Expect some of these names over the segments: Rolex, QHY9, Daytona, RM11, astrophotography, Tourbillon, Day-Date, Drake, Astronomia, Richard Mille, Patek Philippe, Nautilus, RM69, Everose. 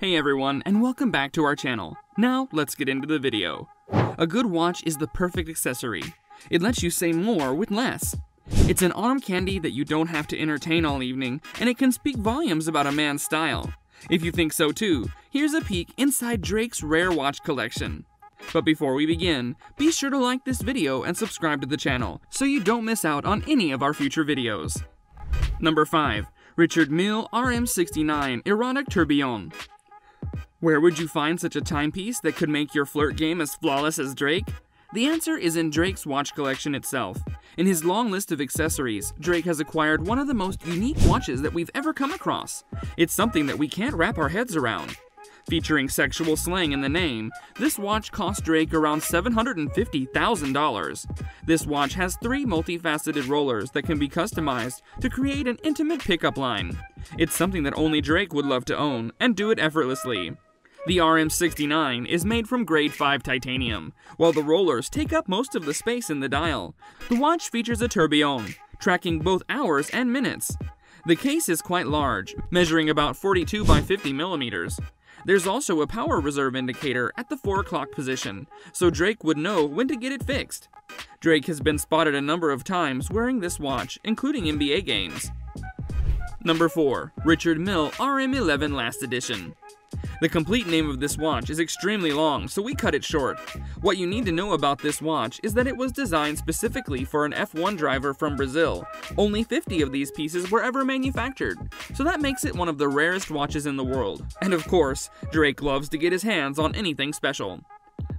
Hey everyone, and welcome back to our channel. Now, let's get into the video. A good watch is the perfect accessory. It lets you say more with less. It's an arm candy that you don't have to entertain all evening, and it can speak volumes about a man's style. If you think so too, here's a peek inside Drake's rare watch collection. But before we begin, be sure to like this video and subscribe to the channel, so you don't miss out on any of our future videos. Number 5. Richard Mille RM69 Erotic Tourbillon. Where would you find such a timepiece that could make your flirt game as flawless as Drake? The answer is in Drake's watch collection itself. In his long list of accessories, Drake has acquired one of the most unique watches that we've ever come across. It's something that we can't wrap our heads around. Featuring sexual slang in the name, this watch cost Drake around $750,000. This watch has three multifaceted rollers that can be customized to create an intimate pickup line. It's something that only Drake would love to own, and do it effortlessly. The RM69 is made from grade 5 titanium, while the rollers take up most of the space in the dial. The watch features a tourbillon, tracking both hours and minutes. The case is quite large, measuring about 42 by 50 millimeters. There's also a power reserve indicator at the 4 o'clock position, so Drake would know when to get it fixed. Drake has been spotted a number of times wearing this watch, including NBA games. Number 4. Richard Mille RM11 Last Edition. The complete name of this watch is extremely long, so we cut it short. What you need to know about this watch is that it was designed specifically for an F1 driver from Brazil. Only 50 of these pieces were ever manufactured, so that makes it one of the rarest watches in the world. And of course, Drake loves to get his hands on anything special.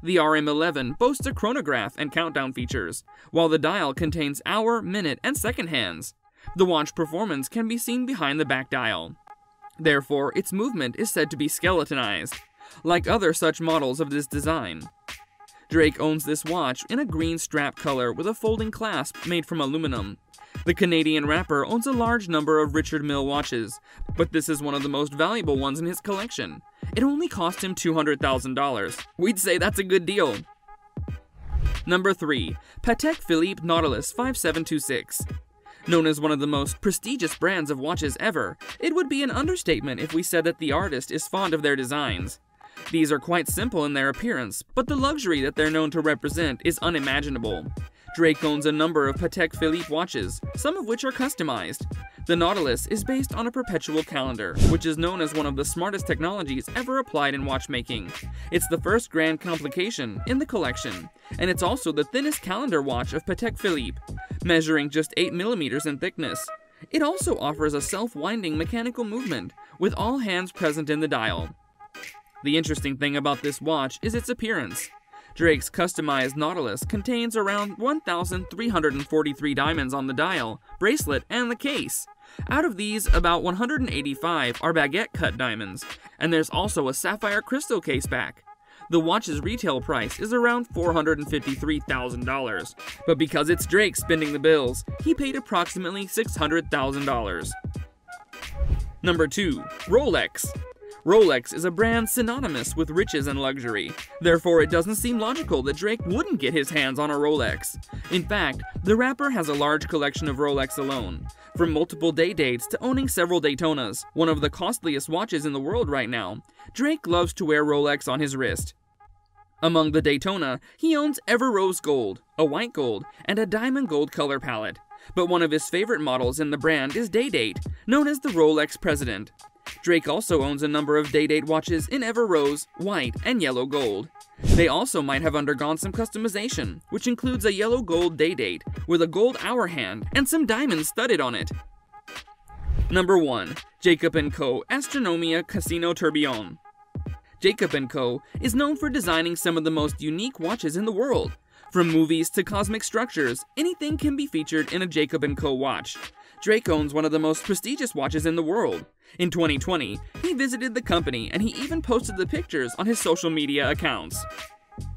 The RM11 boasts a chronograph and countdown features, while the dial contains hour, minute, and second hands. The watch performance can be seen behind the back dial. Therefore, its movement is said to be skeletonized, like other such models of this design. Drake owns this watch in a green strap color with a folding clasp made from aluminum. The Canadian rapper owns a large number of Richard Mille watches, but this is one of the most valuable ones in his collection. It only cost him $200,000. We'd say that's a good deal. Number 3. Patek Philippe Nautilus 5726. Known as one of the most prestigious brands of watches ever, it would be an understatement if we said that the artist is fond of their designs. These are quite simple in their appearance, but the luxury that they're known to represent is unimaginable. Drake owns a number of Patek Philippe watches, some of which are customized. The Nautilus is based on a perpetual calendar, which is known as one of the smartest technologies ever applied in watchmaking. It's the first grand complication in the collection, and it's also the thinnest calendar watch of Patek Philippe, measuring just 8 millimeters in thickness. It also offers a self-winding mechanical movement, with all hands present in the dial. The interesting thing about this watch is its appearance. Drake's customized Nautilus contains around 1,343 diamonds on the dial, bracelet, and the case. Out of these, about 185 are baguette-cut diamonds, and there's also a sapphire crystal case back. The watch's retail price is around $453,000, but because it's Drake spending the bills, he paid approximately $600,000. Number 2. Rolex. Rolex is a brand synonymous with riches and luxury. Therefore, it doesn't seem logical that Drake wouldn't get his hands on a Rolex. In fact, the rapper has a large collection of Rolex alone, from multiple Day-Dates to owning several Daytonas, one of the costliest watches in the world right now. Drake loves to wear Rolex on his wrist. Among the Daytona, he owns Everose Gold, a white gold, and a diamond gold color palette. But one of his favorite models in the brand is Day-Date, known as the Rolex President. Drake also owns a number of Day-Date watches in Everose, white, and yellow gold. They also might have undergone some customization, which includes a yellow gold Day-Date with a gold hour hand and some diamonds studded on it. Number 1. Jacob & Co. Astronomia Casino Tourbillon. Jacob & Co. is known for designing some of the most unique watches in the world. From movies to cosmic structures, anything can be featured in a Jacob & Co. watch. Drake owns one of the most prestigious watches in the world. In 2020, he visited the company and he even posted the pictures on his social media accounts.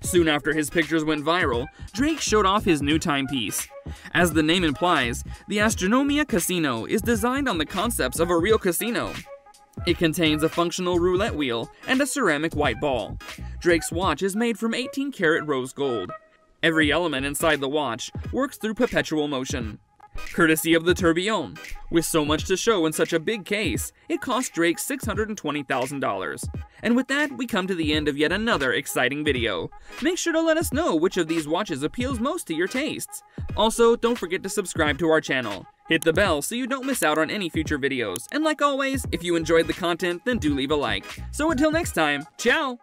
Soon after his pictures went viral, Drake showed off his new timepiece. As the name implies, the Astronomia Casino is designed on the concepts of a real casino. It contains a functional roulette wheel and a ceramic white ball. Drake's watch is made from 18 karat rose gold. Every element inside the watch works through perpetual motion. courtesy of the Tourbillon. With so much to show in such a big case, it cost Drake $620,000. And with that, we come to the end of yet another exciting video. Make sure to let us know which of these watches appeals most to your tastes. Also, don't forget to subscribe to our channel. Hit the bell so you don't miss out on any future videos. And like always, if you enjoyed the content, then do leave a like. So until next time, ciao!